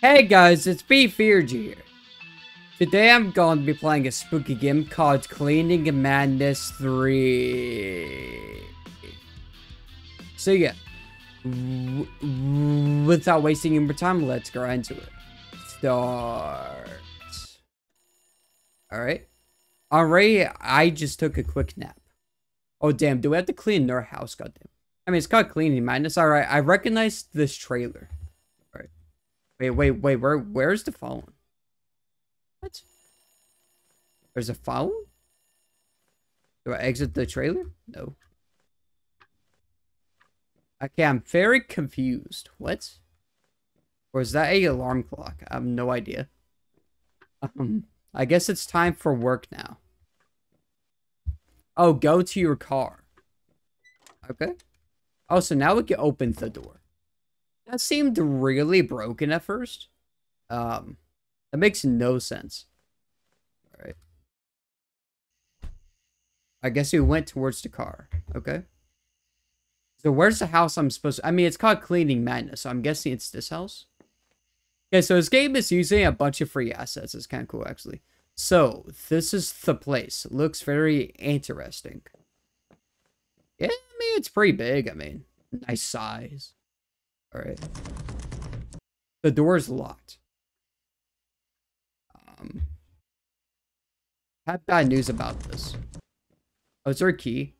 Hey guys, it's mxhxmxd here. Today I'm going to be playing a spooky game called Cleaning Madness 3. So yeah, without wasting any more time, let's go into it. Start. Alright. Already, I just took a quick nap. Oh damn, do we have to clean our house? Goddamn. I mean, it's called Cleaning Madness. Alright, I recognize this trailer. Wait, where's the phone? What? There's a phone? Do I exit the trailer? No. Okay, I'm very confused. What? Or is that an alarm clock? I have no idea. I guess it's time for work now. Oh, go to your car. Okay. Oh, so now we can open the door. That seemed really broken at first. That makes no sense. Alright. I guess we went towards the car. Okay. So where's the house I'm supposed to... I mean, it's called Cleaning Madness, so I'm guessing it's this house. Okay, so this game is using a bunch of free assets. It's kind of cool, actually. So, this is the place. It looks very interesting. Yeah, I mean, it's pretty big. I mean, nice size. Alright. The door is locked. I have bad news about this. Oh, is there a key?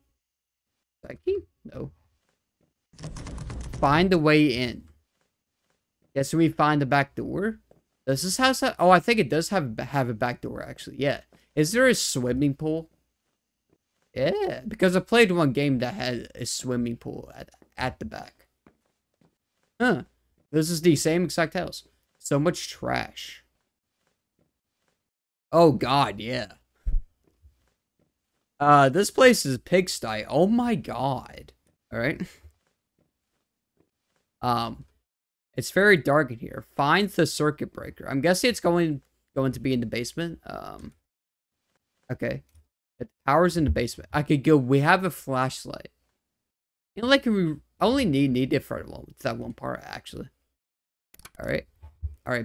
Is that a key? No. Find the way in. Yeah, so we find the back door. Does this house have... Oh, I think it does have a back door, actually. Yeah. Is there a swimming pool? Yeah, because I played one game that had a swimming pool at the back. Huh. This is the same exact house. So much trash. Oh god, yeah. This place is a pigsty. Oh my god. Alright. It's very dark in here. Find the circuit breaker. I'm guessing it's going to be in the basement. Okay. The power's in the basement. I could go, we have a flashlight. You know, like we only need it for that one part, actually. Alright,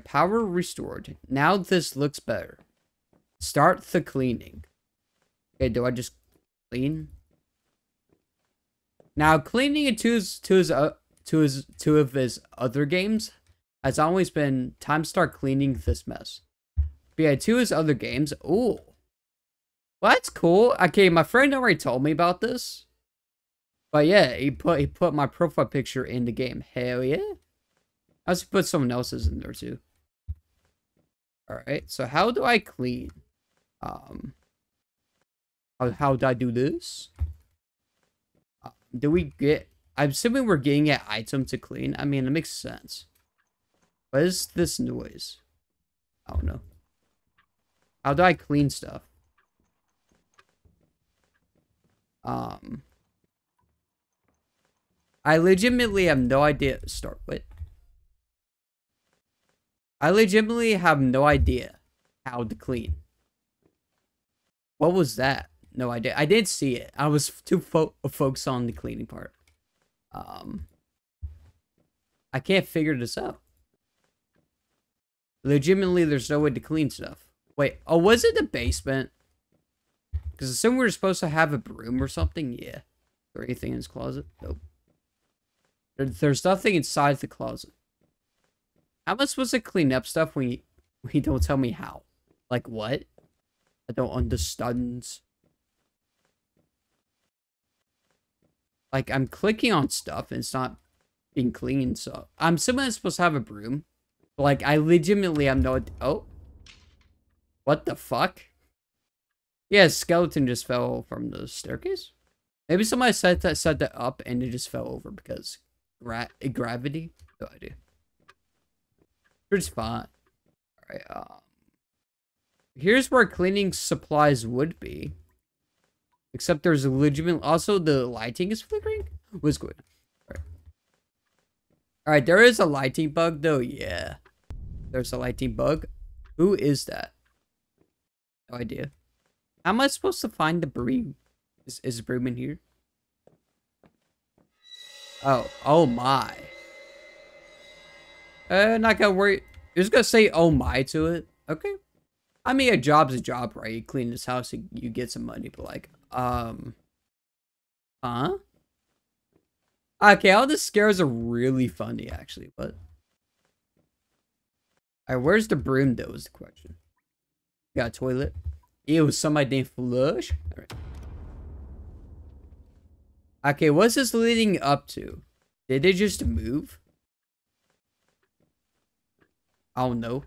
power restored. Now this looks better. Start the cleaning. Okay, do I just clean? Now, cleaning in two of his other games has always been time to start cleaning this mess. But yeah, two of his other games. Ooh. Well, that's cool. Okay, my friend already told me about this. But yeah, he put my profile picture in the game. Hell yeah. I also put someone else's in there too. Alright, so how do I clean? How do I do this? Do we get... I'm assuming we're getting an item to clean. I mean, it makes sense. What is this noise? I don't know. How do I clean stuff? I legitimately have no idea. Start with. I legitimately have no idea how to clean. What was that? No idea. I did see it. I was too focused on the cleaning part. I can't figure this out. Legitimately, there's no way to clean stuff. Wait. Oh, was it the basement? Because I assume we were supposed to have a broom or something. Yeah. Or anything in his closet. Nope. There's nothing inside the closet. How am I supposed to clean up stuff when you don't tell me how? Like what? I don't understand. Like I'm clicking on stuff and it's not being cleaned. So I'm someone that's supposed to have a broom. But like I legitimately am not. Oh, what the fuck? Yeah, a skeleton just fell from the staircase. Maybe somebody set that up and it just fell over because. Gravity? No idea. It's fine. Alright, here's where cleaning supplies would be. Except there's a legitimate... Also, the lighting is flickering? What's good? Alright. Alright, there is a lighting bug, though. Yeah. There's a lighting bug. Who is that? No idea. How am I supposed to find the broom? Is the broom in here? Oh, oh my. Not gonna worry. You're just gonna say oh my to it? Okay. I mean, a job's a job, right? You clean this house, you get some money, but like, huh? Okay, all the scares are really funny, actually, but... Alright, where's the broom, though, is the question. Got a toilet. Ew, somebody didn't flush? Alright. Okay, what's this leading up to? Did they just move? I don't know.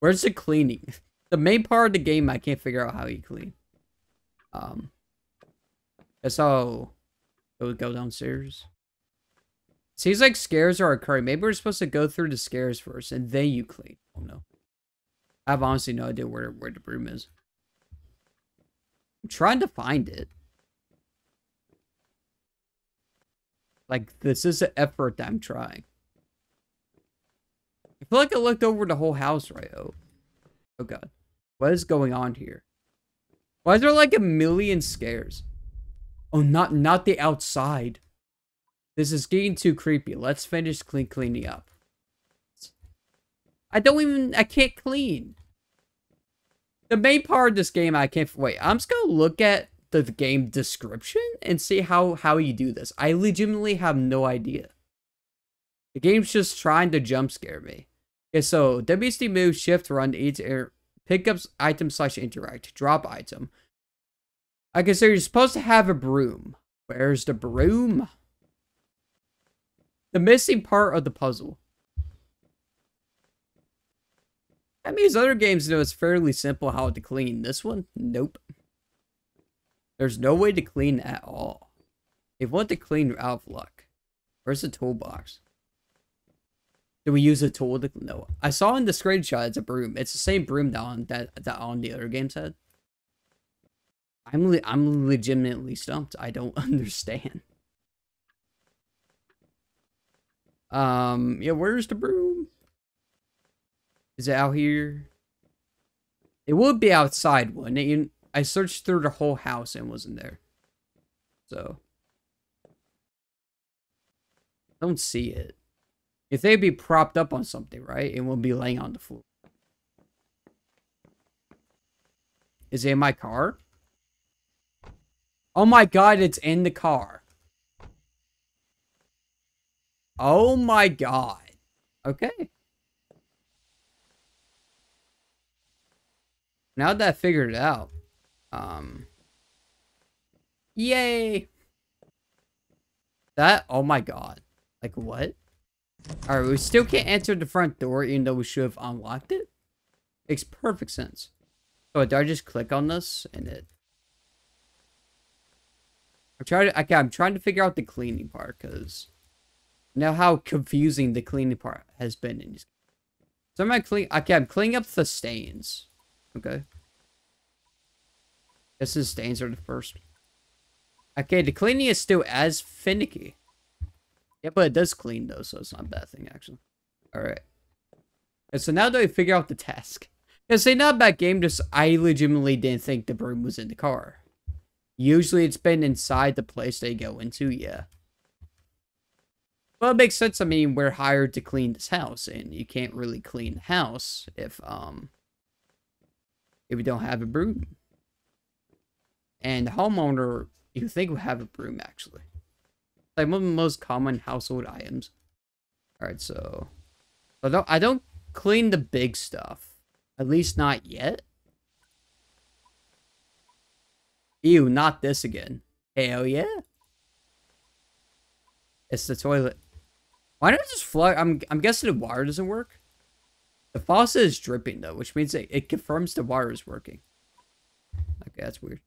Where's the cleaning? The main part of the game, I can't figure out how you clean. That's all. It would go downstairs. Seems like scares are occurring. Maybe we're supposed to go through the scares first, and then you clean. Oh no, I have honestly no idea where the broom is. I'm trying to find it. Like, this is an effort that I'm trying. I feel like I looked over the whole house, right? Oh god. What is going on here? Why is there like a million scares? Oh, not the outside. This is getting too creepy. Let's finish cleaning up. I can't clean. The main part of this game, I can't... Wait, I'm just gonna look at the game description and see how you do this. I legitimately have no idea. The game's just trying to jump scare me. Okay, so WSD move, shift, run, eat, air, pick up item / interact, drop item. Okay, so you're supposed to have a broom. Where's the broom? The missing part of the puzzle. That means other games know it's fairly simple how to clean. This one? Nope. There's no way to clean at all. If you want to clean, you're out of luck. Where's the toolbox? Do we use a tool to... No. I saw in the screenshot it's a broom. It's the same broom that on the other game's head. I'm legitimately stumped. I don't understand. Yeah, where's the broom? Is it out here? It would be outside, wouldn't it? I searched through the whole house and wasn't there. So. I don't see it. If they'd be propped up on something, right? It won't be laying on the floor. Is it in my car? Oh my god, it's in the car. Oh my god. Okay. Now that I figured it out. Yay. That, oh my god. Like what? Alright, we still can't enter the front door even though we should have unlocked it. Makes perfect sense. So did I just click on this and it... I'm trying to figure out the cleaning part because... Now how confusing the cleaning part has been in these... So I'm cleaning up the stains. Okay. Guess the stains are the first. Okay, the cleaning is still as finicky. Yeah, but it does clean, though, so it's not a bad thing, actually. Alright. And so now that we figure out the task. It's not a bad game, just I legitimately didn't think the broom was in the car. Usually it's been inside the place they go into, yeah. Well, it makes sense. I mean, we're hired to clean this house, and you can't really clean the house if we don't have a broom. And the homeowner, you think would have a broom, actually. Like one of the most common household items. Alright, so I don't clean the big stuff. At least not yet. Ew, not this again. Hell yeah. It's the toilet. Why don't I just flush? I'm guessing the water doesn't work. The faucet is dripping though, which means it confirms the water is working. Okay, that's weird.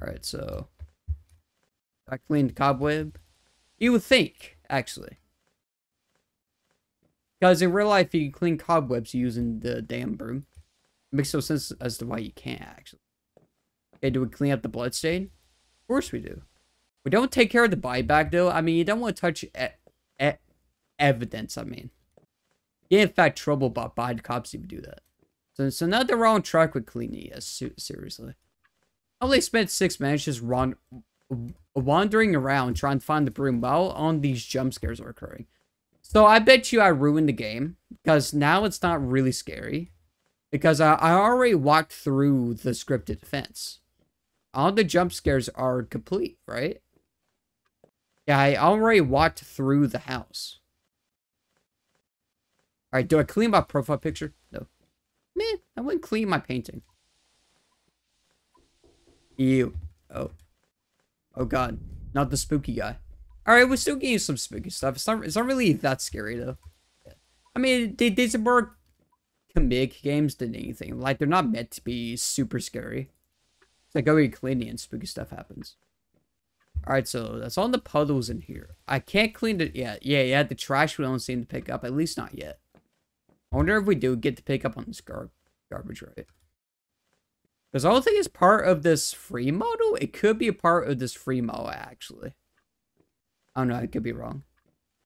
Alright, so I cleaned the cobweb. You would think, actually. Because in real life, you can clean cobwebs using the damn broom. It makes no sense as to why you can't, actually. Okay, do we clean up the bloodstain? Of course we do. We don't take care of the buyback, though. I mean, you don't want to touch evidence, I mean. You get in fact trouble by the cops if you do that. So not the wrong track with cleaning, yes, seriously. I only spent 6 minutes just wandering around trying to find the broom while on these jump scares are occurring. So I bet you I ruined the game, because now it's not really scary, because I already walked through the scripted fence. All the jump scares are complete, right? Yeah, I already walked through the house. Alright, do I clean my profile picture? No. Man, I wouldn't clean my painting. Ew. Oh. Oh god. Not the spooky guy. Alright, we're still getting some spooky stuff. It's not really that scary, though. Yeah. I mean, they did some more comedic games than anything. Like, they're not meant to be super scary. It's like, oh, you're cleaning and spooky stuff happens. Alright, so that's all the puddles in here. I can't clean it yet. Yeah, the trash we don't seem to pick up. At least not yet. I wonder if we do get to pick up on this garbage, right? Because I don't think it's part of this free model. It could be a part of this free model, actually. I don't know. I could be wrong.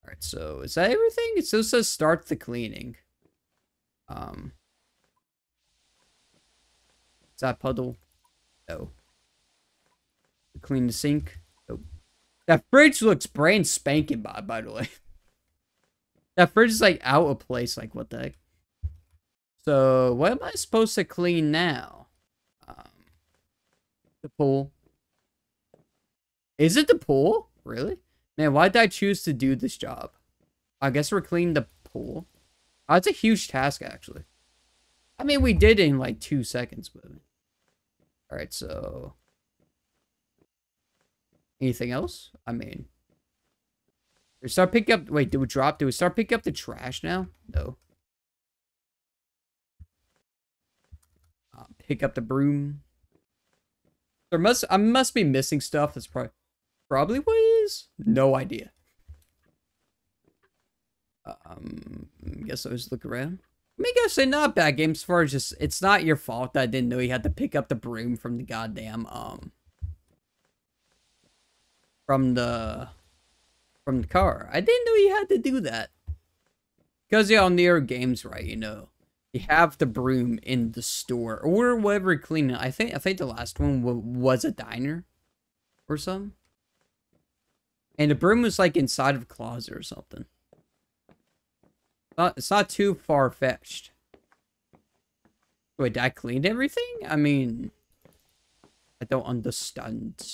Alright, so is that everything? It still says start the cleaning. Is that puddle? No. Clean the sink. Nope. That fridge looks brain spanking by the way. That fridge is like out of place. Like, what the heck? So, what am I supposed to clean now? The pool. Is it the pool? Really? Man, why did I choose to do this job? I guess we're cleaning the pool. Oh, that's a huge task, actually. I mean, we did it in like 2 seconds, but... Alright, so... Anything else? I mean... We start picking up... Wait, did we drop? Do we start picking up the trash now? No. Pick up the broom. There must... I must be missing stuff. That's probably what it is? No idea. I guess I just look around. I mean, I guess they're not bad games as far as just... It's not your fault that I didn't know you had to pick up the broom from the goddamn... From the car. I didn't know you had to do that. Because, yeah, on the other games, right, you know, you have the broom in the store or whatever cleaning. I think the last one was a diner or something. And the broom was, like, inside of a closet or something. It's not too far-fetched. Wait, I cleaned everything? I mean, I don't understand. Did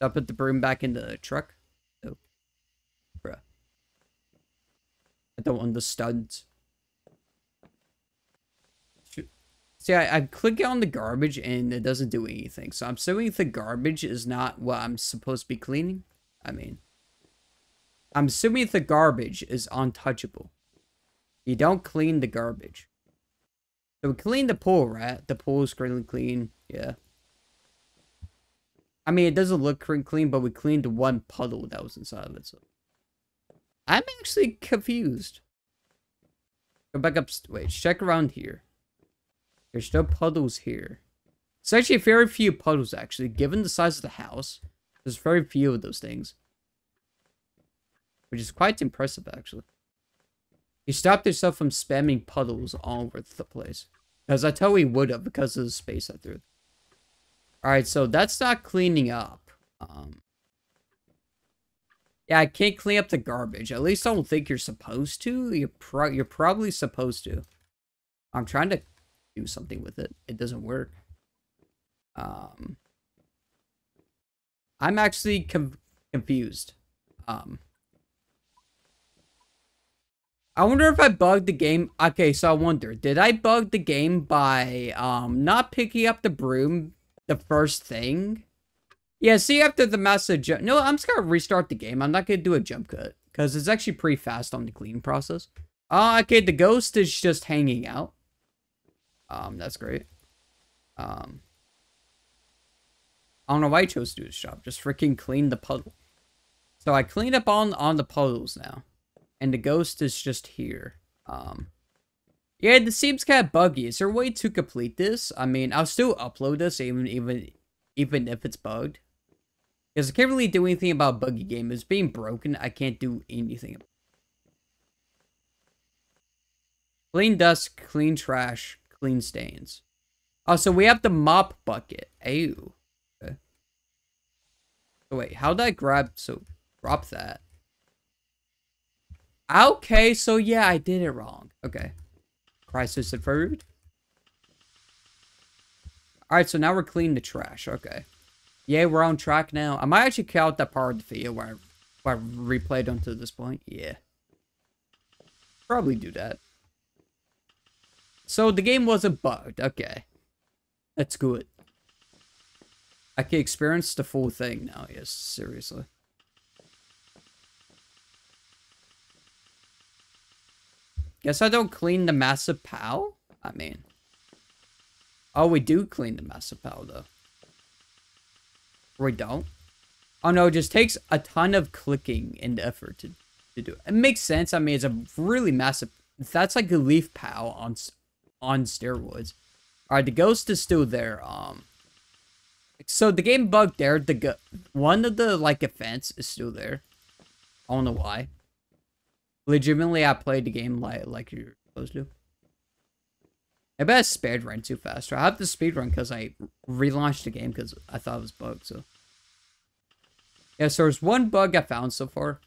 I put the broom back in the truck? Nope. Bruh. I don't understand. Shoot. See, I click on the garbage and it doesn't do anything. So I'm assuming the garbage is not what I'm supposed to be cleaning. I mean, I'm assuming the garbage is untouchable. You don't clean the garbage. So we clean the pool, right? The pool is currently clean. Yeah. I mean, it doesn't look clean, but we cleaned one puddle that was inside of it, so... I'm actually confused. Go back up... Wait, check around here. There's no puddles here. It's actually very few puddles, actually. Given the size of the house, there's very few of those things. Which is quite impressive, actually. You stopped yourself from spamming puddles all over the place. Because I totally would have, because of the space I threw. Alright, so that's not cleaning up. Yeah, I can't clean up the garbage. At least I don't think you're supposed to. You're probably supposed to. I'm trying to do something with it. It doesn't work. I'm actually confused. I wonder if I bugged the game. Okay, so I wonder. Did I bug the game by not picking up the broom? The first thing. Yeah, see, after the massive jump... No, I'm just going to restart the game. I'm not going to do a jump cut. Because it's actually pretty fast on the cleaning process. Okay, the ghost is just hanging out. That's great. I don't know why I chose to do this job. Just freaking clean the puddle. So I cleaned up on the puddles now. And the ghost is just here. Yeah, this seems kind of buggy. Is there a way to complete this? I mean, I'll still upload this even if it's bugged. Because I can't really do anything about buggy game. It's being broken. I can't do anything. Clean dust, clean trash, clean stains. Oh, so we have the mop bucket. Ew. Okay. So wait, how did I grab... So, drop that. Okay, so yeah, I did it wrong. Okay. Crisis averted. Alright, so now we're cleaning the trash. Okay. Yeah, we're on track now. I might actually count that part of the video where I replayed until this point. Yeah. Probably do that. So the game wasn't bugged. Okay. That's good. I can experience the full thing now. Yes, seriously. Guess I don't clean the massive pile? I mean... Oh, we do clean the massive pile, though. Or we don't? Oh, no, it just takes a ton of clicking and effort to do it. It makes sense. I mean, it's a really massive... That's like a leaf pile on steroids. Alright, the ghost is still there. So, the game bug there. One of the, like, events is still there. I don't know why. Legitimately, I played the game like you're supposed to. I bet I spared run too fast. I have to speedrun because I relaunched the game because I thought it was bugged. So yeah, so there's one bug I found so far.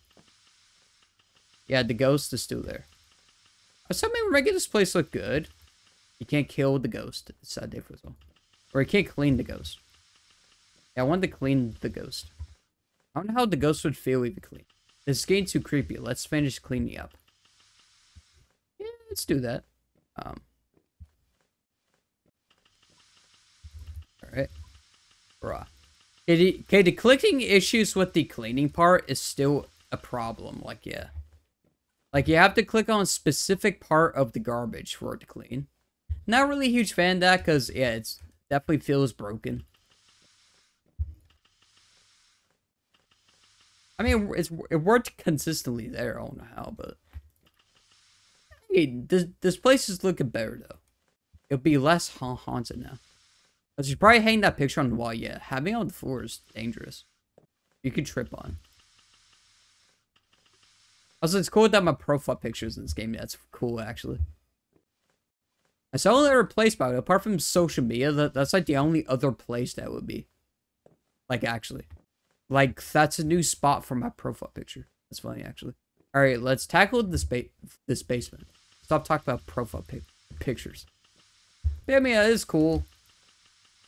Yeah, the ghost is still there. Something we're making this place look good. You can't kill the ghost. It's sad day for us all. Or you can't clean the ghost. Yeah, I wanted to clean the ghost. I don't know how the ghost would feel even clean. This is getting too creepy. Let's finish cleaning up. Yeah, let's do that. Alright. Bruh. Okay, the clicking issues with the cleaning part is still a problem. Like, yeah. Like, you have to click on a specific part of the garbage for it to clean. Not really a huge fan of that, because, yeah, it definitely feels broken. I mean, it worked consistently there. I don't know how, but... Hey, this place is looking better, though. It'll be less haunted now. I should probably hang that picture on the wall. Yeah, having it on the floor is dangerous. You could trip on. Also, it's cool that my profile pictures in this game. That's cool, actually. That's the only other place, by the way. Apart from social media, that's like the only other place that would be. Like, actually. Like, that's a new spot for my profile picture. That's funny, actually. Alright, let's tackle this basement. Stop talking about profile pictures. Yeah, I mean, that is cool.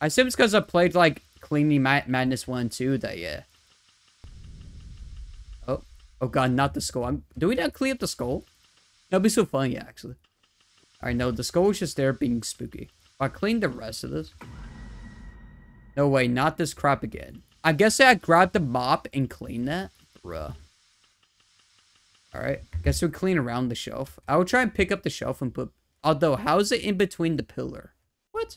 I assume it's because I played, like, Cleaning Madness 1 and 2 that, yeah. Oh. Oh, God, not the skull. Do we not clean up the skull? That'd be so funny, actually. Alright, no, the skull was just there being spooky. I cleaned the rest of this. No way, not this crap again. I guess I grabbed the mop and cleaned that. Bruh. Alright. Guess we'll clean around the shelf. I will try and pick up the shelf and put... Although, how is it in between the pillar? What?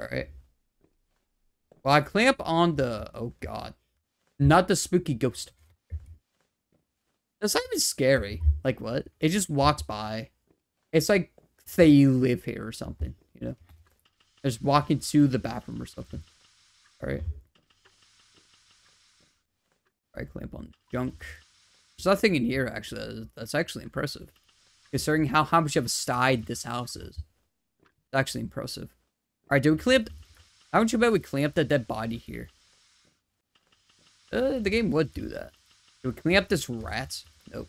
Alright. Well, I clean up on the... Oh, God. Not the spooky ghost. That's not even scary. Like, what? It just walks by. It's like they live here or something, you know? Just walking to the bathroom or something. Alright. Alright, clamp on junk. There's nothing in here, actually. That's actually impressive. Considering how much of a side this house is. It's actually impressive. Alright, do we clamp? How would you bet we clamp that dead body here? The game would do that. Do we clamp this rat? Nope.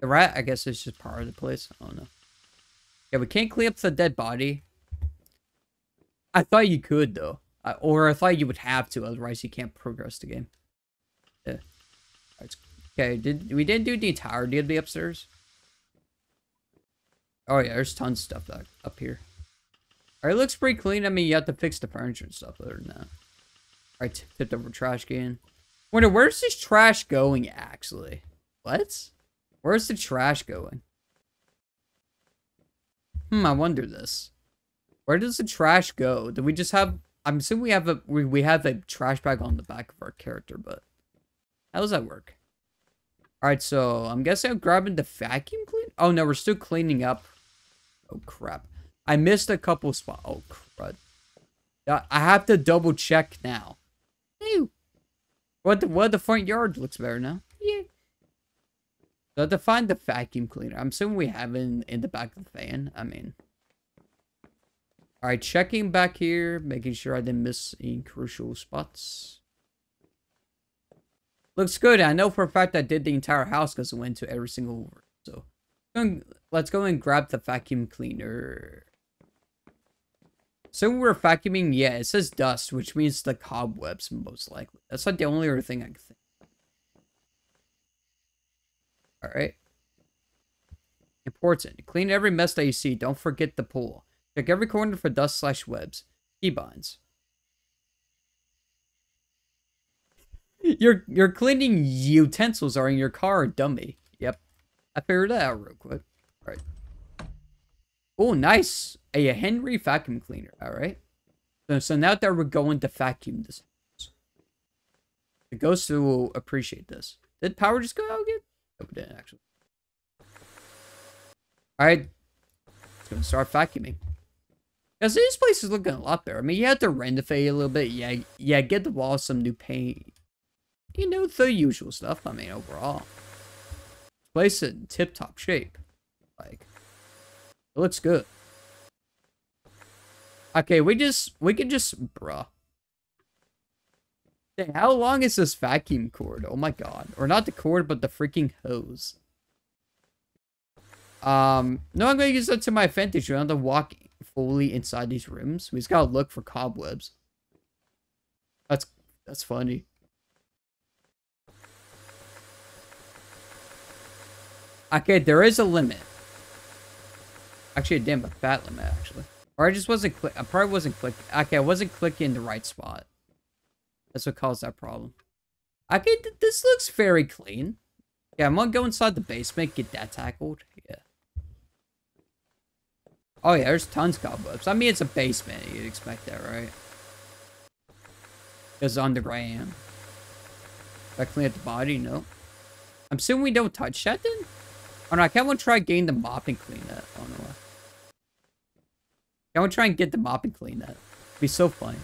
The rat, I guess, is just part of the place. I don't know. Yeah, we can't clamp the dead body. I thought you could, though. Or I thought you would have to, otherwise you can't progress the game. Yeah. Okay, we didn't do the entirety of the upstairs. Oh, yeah, there's tons of stuff up here. Alright, it looks pretty clean. I mean, you have to fix the furniture and stuff other than that. Alright, tipped over trash can. Wonder, where's this trash going, actually? What? Where's the trash going? I wonder this. Where does the trash go? Do we just have... I'm assuming we have a trash bag on the back of our character, but... How does that work? Alright, so... I'm guessing I'm grabbing the vacuum cleaner? Oh, no, we're still cleaning up. Oh, crap. I missed a couple spots. Oh, crud. I have to double check now. Ew. What the front yard looks better now. Yeah. So I have to find the vacuum cleaner. I'm assuming we have it in the back of the van. I mean... Alright, checking back here, making sure I didn't miss any crucial spots. Looks good. I know for a fact I did the entire house because I went to every single room. So let's go and grab the vacuum cleaner. So we're vacuuming, yeah, it says dust, which means the cobwebs most likely. That's not the only other thing I can think of. Alright. Important. Clean every mess that you see. Don't forget the pool. Check every corner for dust/webs. Key binds. Your cleaning utensils are in your car, dummy. Yep. I figured that out real quick. Alright. Oh, nice. A Henry vacuum cleaner. Alright. So now that we're going to vacuum this house. The ghosts will appreciate this. Did power just go out again? No, it didn't, actually. Alright. It's going to start vacuuming. Because this place is looking a lot better. I mean, you have to renovate a little bit. Yeah, get the walls some new paint. You know, the usual stuff. I mean, overall. Place it in tip-top shape. Like... It looks good. Okay, we can just, bruh. Dang, how long is this vacuum cord? Oh my god. Or not the cord, but the freaking hose. No, I'm gonna use that to my advantage. We don't have to walk fully inside these rooms. We just gotta look for cobwebs. That's funny. Okay, there is a limit. Actually, damn, a fat limit, actually. Or I just wasn't click. I probably wasn't clicking. Okay, I wasn't clicking the right spot. That's what caused that problem. Okay, this looks very clean. Yeah, I'm gonna go inside the basement, get that tackled. Yeah. Oh, yeah, there's tons of cobwebs. I mean, it's a basement. You'd expect that, right? Because underground. Did I clean up the body? No. I'm assuming we don't touch that then? Oh, no, I kind of want to try getting the mop and clean that. Oh, no. I want to try and get the mop and clean that. It'd be so fun.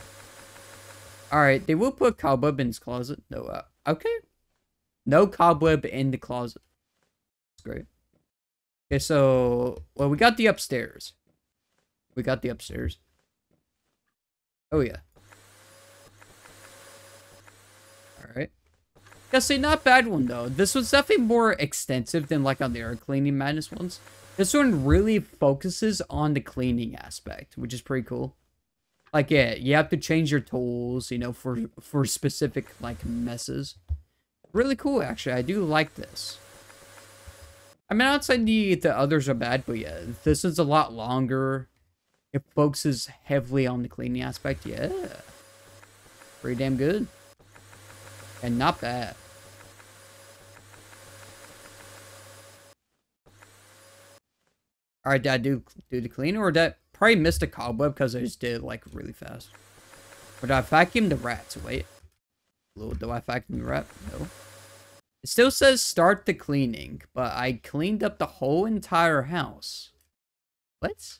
Alright, they will put cobweb in his closet. No, okay. No cobweb in the closet. That's great. Okay, so... Well, we got the upstairs. We got the upstairs. Oh, yeah. Alright. Yeah, see, not bad one, though. This was definitely more extensive than, like, on the other Cleaning Madness ones. This one really focuses on the cleaning aspect, which is pretty cool. Like, yeah, you have to change your tools, you know, for specific, like, messes. Really cool, actually. I do like this. I mean, outside the others are bad, but yeah, this is a lot longer. It focuses heavily on the cleaning aspect. Yeah. Pretty damn good. And not bad. Alright, did I do the cleaner? Or did I probably missed a cobweb because I just did it like really fast? Or did I vacuum the rats? Wait. Do I vacuum the rat? No. It still says start the cleaning, but I cleaned up the whole entire house. What?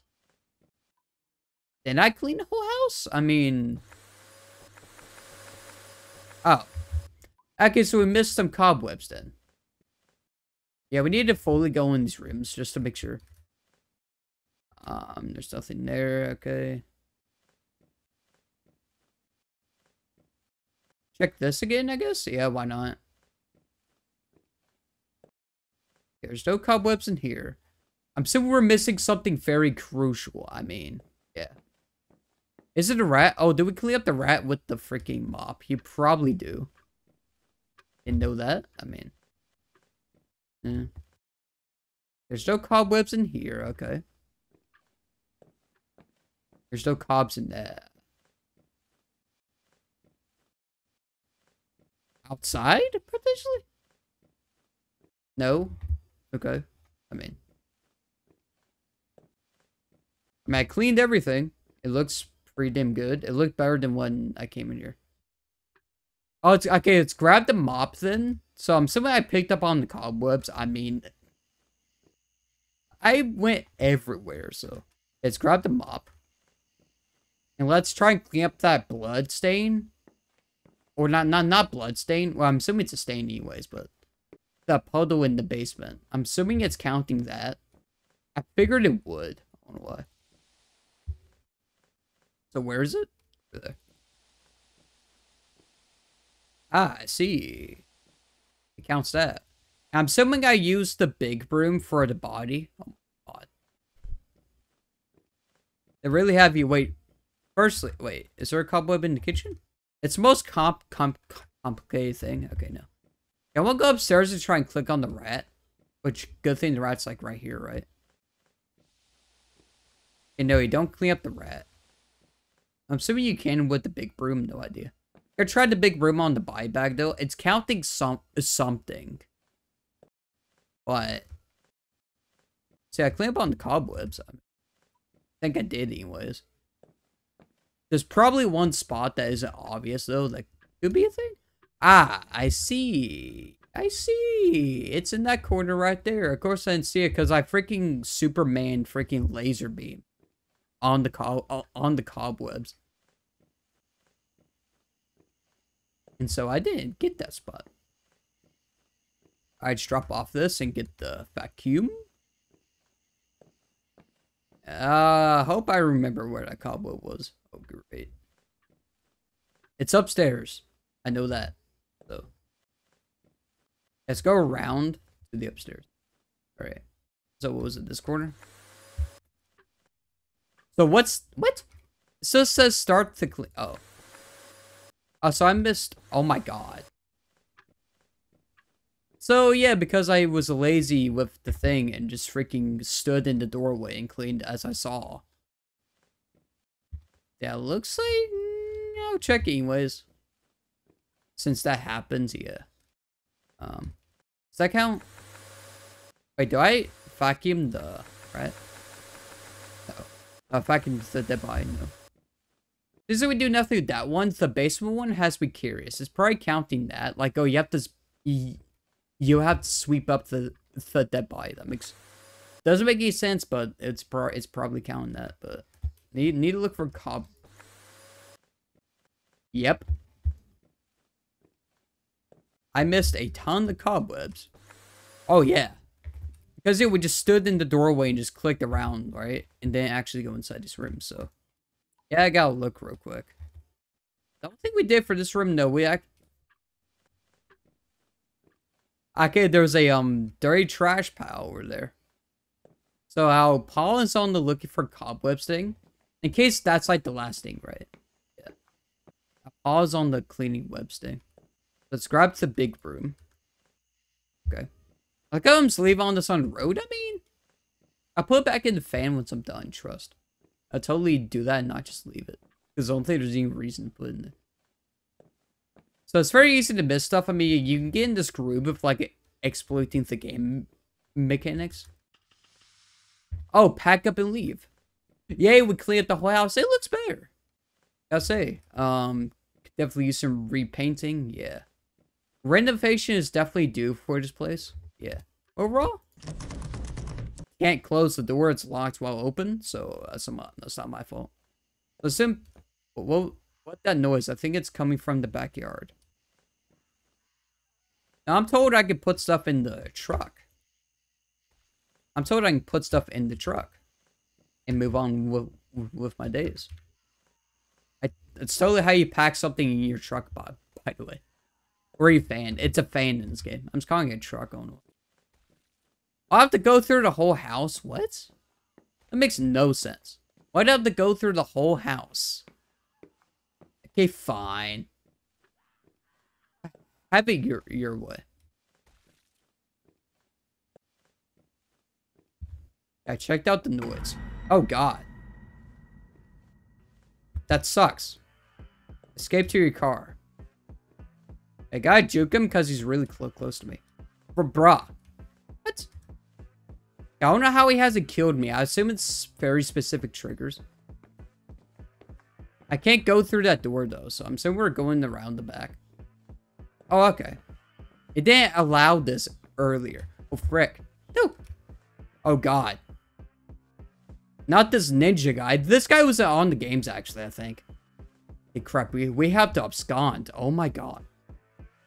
Did I clean the whole house? I mean... Oh. Okay, so we missed some cobwebs then. Yeah, we need to fully go in these rooms just to make sure. There's nothing there. Okay. Check this again, I guess. Yeah, why not? There's no cobwebs in here. I'm assuming we're missing something very crucial. I mean, yeah. Is it a rat? Oh, did we clean up the rat with the freaking mop? You probably do. Didn't know that. I mean, yeah. There's no cobwebs in here. Okay. There's no cobs in there. Outside, potentially? No? Okay. I mean, I cleaned everything. It looks pretty damn good. It looked better than when I came in here. Oh, it's okay. It's grab the mop then. So I'm assuming I picked up on the cobwebs. I mean, I went everywhere. So let's grab the mop. And let's try and clean up that blood stain. Or not blood stain. Well, I'm assuming it's a stain anyways, but the puddle in the basement. I'm assuming it's counting that. I figured it would. I don't know why. So where is it? Over there. Ah, I see. It counts that. I'm assuming I used the big broom for the body. Oh my god. They really have you wait. Firstly, wait, is there a cobweb in the kitchen? It's the most complicated thing. Okay, no. I won't go upstairs and try and click on the rat. Which, good thing the rat's like right here, right? Okay, no, you don't clean up the rat. I'm assuming you can with the big broom, no idea. I tried the big broom on the buyback though. It's counting something. But see, I cleaned up on the cobwebs. I think I did anyways. There's probably one spot that isn't obvious though. That could be a thing. Ah, I see. I see. It's in that corner right there. Of course I didn't see it because I freaking Superman freaking laser beam on the cobwebs. And so I didn't get that spot. I just drop off this and get the vacuum. Hope I remember where that cobweb was. Oh great. It's upstairs. I know that. So let's go around to the upstairs. Alright. So what was it? This corner? So what's what? So it says start to clean. Oh. So I missed. Oh my god. So yeah, because I was lazy with the thing and just freaking stood in the doorway and cleaned as I saw. That looks like I'll check anyways. Since that happens, yeah. Does that count? Wait, do I vacuum the right? If I can set that by, no. This is we do nothing with that one. The basement one has me curious. It's probably counting that. Like, oh, you have to, sweep up the dead body. That makes doesn't make any sense, but it's probably counting that. But need to look for cob. Yep. I missed a ton of cobwebs. Oh yeah. Because it would just stood in the doorway and just clicked around, right? And then actually go inside this room, so. Yeah, I gotta look real quick. Don't think we did for this room, no. Okay, there's a dirty trash pile over there. So Paul is on the looking for cobwebs thing. In case that's like the last thing, right? Yeah. Paul is on the cleaning webs thing. Let's grab the big broom. Okay. I'll go and leave on this on road, I mean. I'll put it back in the fan once I'm done, trust. I'll totally do that and not just leave it. Because I don't think there's any reason to put it in there. So it's very easy to miss stuff. I mean, you can get in this groove of, like, exploiting the game mechanics. Oh, pack up and leave. Yay, we clean up the whole house. It looks better. I'll say. Could definitely use some repainting. Yeah. Renovation is definitely due for this place. Yeah. Overall, can't close the door. It's locked while open, so that's not my fault. Listen, what that noise? I think it's coming from the backyard. Now, I'm told I can put stuff in the truck. I'm told I can put stuff in the truck and move on with my days. It's totally how you pack something in your truck, Bob, by the way. Or a fan. It's a fan in this game. I'm just calling it a truck on one. I'll have to go through the whole house? What? That makes no sense. Why'd I have to go through the whole house? Okay, fine. Have it your way. I checked out the noise. Oh, God. That sucks. Escape to your car. I gotta juke him because he's really close to me. Bruh. What? I don't know how he hasn't killed me. I assume it's very specific triggers. I can't go through that door, though, so I'm saying we're going around the back. Oh, okay. It didn't allow this earlier. Oh, frick. No. Oh, God. Not this ninja guy. This guy was on the games, actually, I think. Hey, crap. We have to abscond. Oh, my God.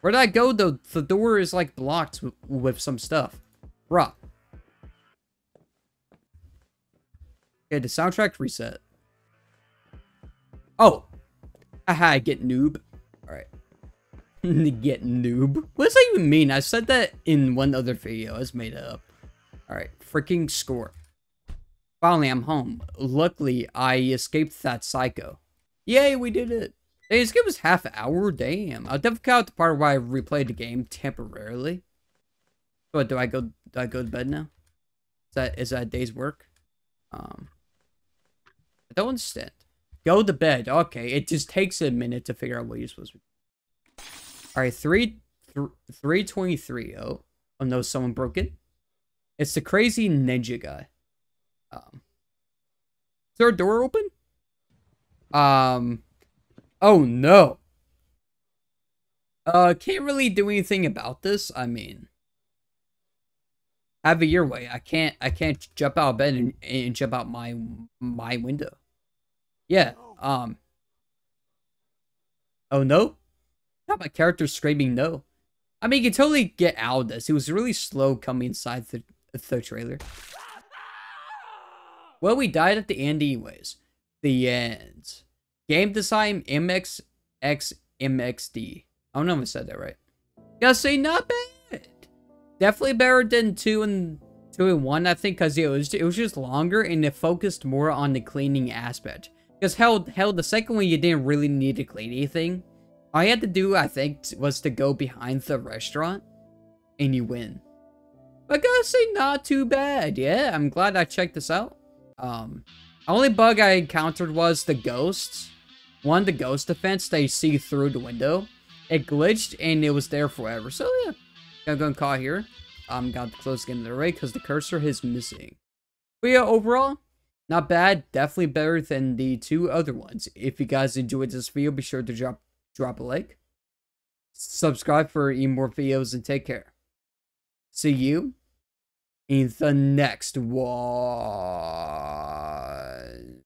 Where'd I go, though? The door is, like, blocked with some stuff. Bruh. Okay, the soundtrack reset. Oh. Aha, I get noob. Alright. Get noob. What does that even mean? I said that in one other video. I just made it up. Alright, freaking score. Finally, I'm home. Luckily, I escaped that psycho. Yay, we did it. Hey, this game was half an hour? Damn. I'll definitely cut out the part where I replayed the game temporarily. What, do I go to bed now? Is that a day's work? I don't understand. Go to bed. Okay, it just takes a minute to figure out what you're supposed to do. Alright, 323. Oh no, someone broke it. It's the crazy ninja guy. Is there a door open? Oh no. Can't really do anything about this. I mean, have it your way. I can't jump out of bed and jump out my window. Yeah. Oh no. Not my character screaming no. I mean, you can totally get out of this. It was really slow coming inside the trailer. Well, we died at the end anyways. The end. Game design mxxmxd. I don't know if I said that right. Gotta say, not bad. Definitely better than 2 and 1, I think, because it was just longer and it focused more on the cleaning aspect. Because hell, the second one you didn't really need to clean anything. All you had to do, I think, was to go behind the restaurant, and you win. But I gotta say, not too bad. Yeah, I'm glad I checked this out. The only bug I encountered was the ghosts. One, the ghost defense they see through the window. It glitched and it was there forever. So yeah, I'm gonna call here. I'm gonna close the game the way because the cursor is missing. But yeah, overall, not bad. Definitely better than the two other ones. If you guys enjoyed this video, be sure to drop a like. Subscribe for even more videos and take care. See you in the next one.